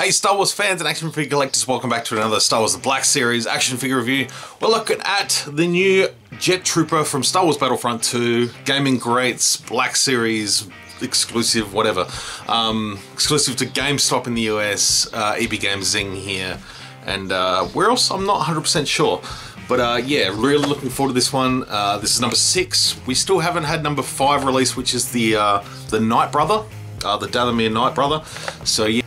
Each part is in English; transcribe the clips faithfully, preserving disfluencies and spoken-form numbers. Hey Star Wars fans and action figure collectors, welcome back to another Star Wars the Black Series action figure review. We're looking at the new Jet Trooper from Star Wars Battlefront two, Gaming Greats, Black Series, exclusive, whatever. Um, exclusive to GameStop in the U S, uh, E B Games Zing here, and uh, where else? I'm not one hundred percent sure. But uh, yeah, really looking forward to this one. Uh, this is number six. We still haven't had number five release, which is the, uh, the Night Brother, uh, the Dathomir Night Brother, so yeah.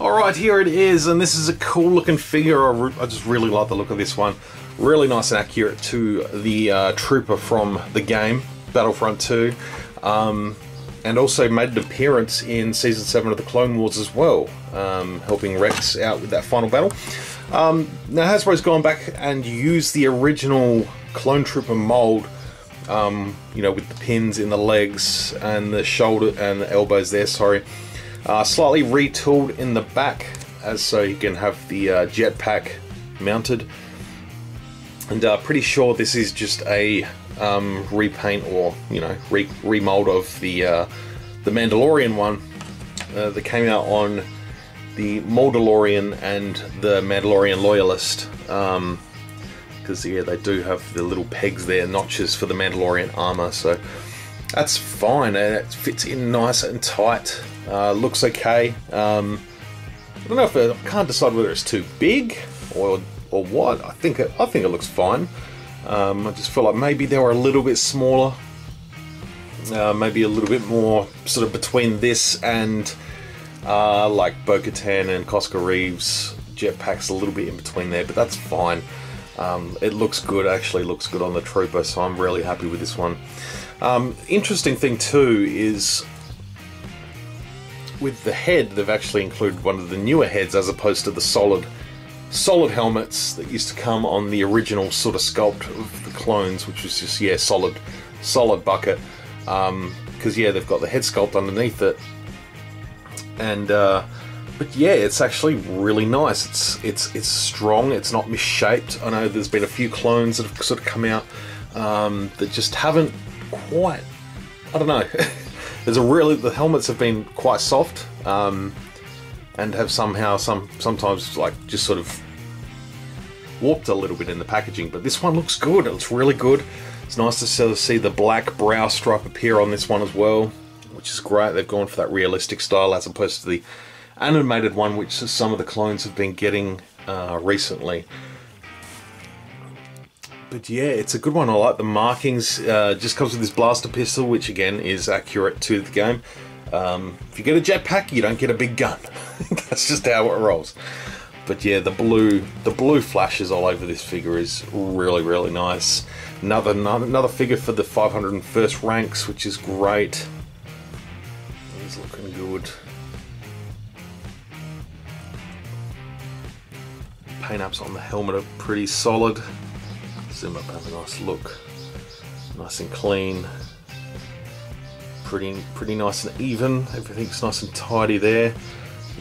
Alright, here it is, and this is a cool looking figure. I, re I just really like the look of this one. Really nice and accurate to the uh, Trooper from the game, Battlefront two. Um, and also made an appearance in Season seven of the Clone Wars as well, um, helping Rex out with that final battle. Um, now Hasbro's gone back and used the original Clone Trooper mold, um, you know, with the pins in the legs and the shoulder and the elbows there, sorry. Uh, slightly retooled in the back, as so you can have the uh, jetpack mounted, and uh, pretty sure this is just a um, repaint or you know re remold of the uh, the Mandalorian one uh, that came out on the Mandalorian and the Mandalorian Loyalist, because um, yeah, they do have the little pegs there, notches for the Mandalorian armor, so that's fine. It fits in nice and tight. Uh, looks okay. Um, I don't know if it, I can't decide whether it's too big or or what. I think it, I think it looks fine. Um, I just feel like maybe they were a little bit smaller, uh, maybe a little bit more sort of between this and uh, like Bo-Katan and Cosca Reeves jetpacks, a little bit in between there, but that's fine. Um, it looks good, actually looks good on the Trooper, so I'm really happy with this one. Um, interesting thing too is with the head, they've actually included one of the newer heads as opposed to the solid solid helmets that used to come on the original sort of sculpt of the clones, which was just, yeah, solid solid bucket, because um, yeah, they've got the head sculpt underneath it, and uh, but yeah, it's actually really nice. It's it's it's strong. It's not misshaped. I know there's been a few clones that have sort of come out um, that just haven't quite, I don't know. There's a really the helmets have been quite soft, um, and have somehow some sometimes like just sort of warped a little bit in the packaging. But this one looks good. It looks really good. It's nice to sort of see the black brow stripe appear on this one as well, which is great. They've gone for that realistic style as opposed to the animated one, which some of the clones have been getting uh, recently. But yeah, it's a good one. I like the markings. Uh, just comes with this blaster pistol, which again is accurate to the game. Um, if you get a jetpack, you don't get a big gun. That's just how it rolls. But yeah, the blue, the blue flashes all over this figure is really, really nice. Another, another figure for the five hundred first ranks, which is great. He's looking good. Paint ups on the helmet are pretty solid. Zoom up and have a nice look. Nice and clean. Pretty pretty nice and even. Everything's nice and tidy there.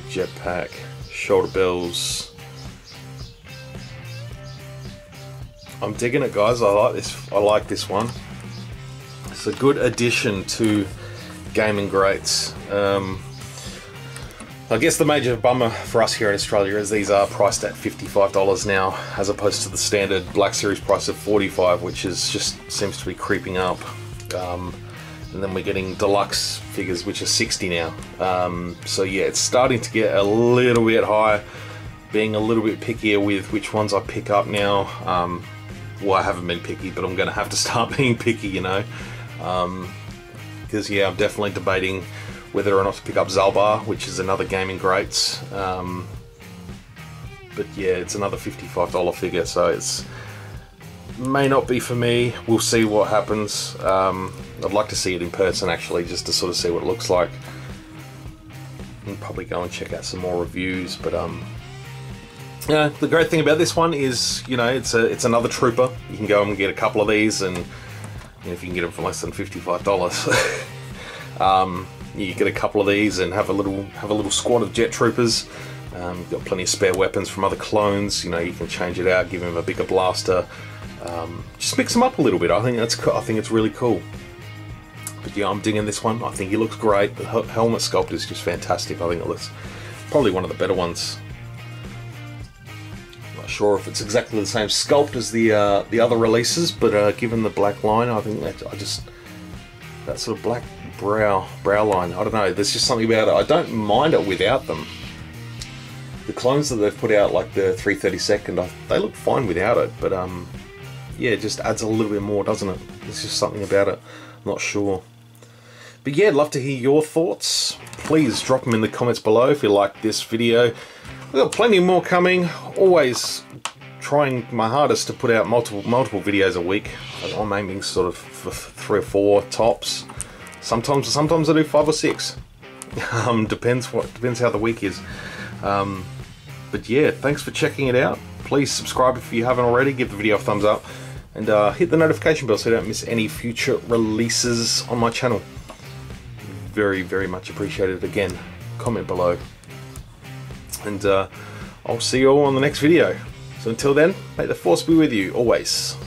Jetpack, shoulder bells. I'm digging it, guys. I like this I like this one. It's a good addition to Gaming Greats. Um, I guess the major bummer for us here in Australia is these are priced at fifty-five dollars now, as opposed to the standard Black Series price of forty-five dollars, which is just seems to be creeping up. Um, and then we're getting deluxe figures, which are sixty dollars now. Um, so yeah, it's starting to get a little bit high. Being a little bit pickier with which ones I pick up now. Um, well, I haven't been picky, but I'm going to have to start being picky, you know. Because um, yeah, I'm definitely debating whether or not to pick up Zalbar, which is another Gaming Greats. Um, but yeah, it's another fifty-five dollar figure, so it's may not be for me. We'll see what happens. Um, I'd like to see it in person, actually, just to sort of see what it looks like. I'll probably go and check out some more reviews, but um, yeah, the great thing about this one is, you know, it's a it's another Trooper. You can go and get a couple of these, and you know, if you can get them for less than fifty-five dollars. um, You get a couple of these and have a little have a little squad of Jet Troopers. Um, you've got plenty of spare weapons from other clones. You know, you can change it out, give him a bigger blaster. Um, just mix them up a little bit. I think that's I think it's really cool. But yeah, I'm digging this one. I think he looks great. The helmet sculpt is just fantastic. I think it looks probably one of the better ones. I'm not sure if it's exactly the same sculpt as the uh, the other releases, but uh, given the black line, I think that I just that sort of black brow brow line. I don't know. There's just something about it. I don't mind it without them. The clones that they've put out, like the three thirty-second, they look fine without it, but um, yeah, it just adds a little bit more, doesn't it? There's just something about it. I'm not sure. But yeah, I'd love to hear your thoughts. Please drop them in the comments below if you like this video. We've got plenty more coming. Always trying my hardest to put out multiple multiple videos a week. I'm aiming sort of for three or four tops. Sometimes sometimes I do five or six. Um, depends what depends how the week is. Um, but yeah, thanks for checking it out. Please subscribe if you haven't already. Give the video a thumbs up and uh, hit the notification bell so you don't miss any future releases on my channel. Very, very much appreciated. Again, comment below. And uh, I'll see you all on the next video. So until then, may the force be with you always.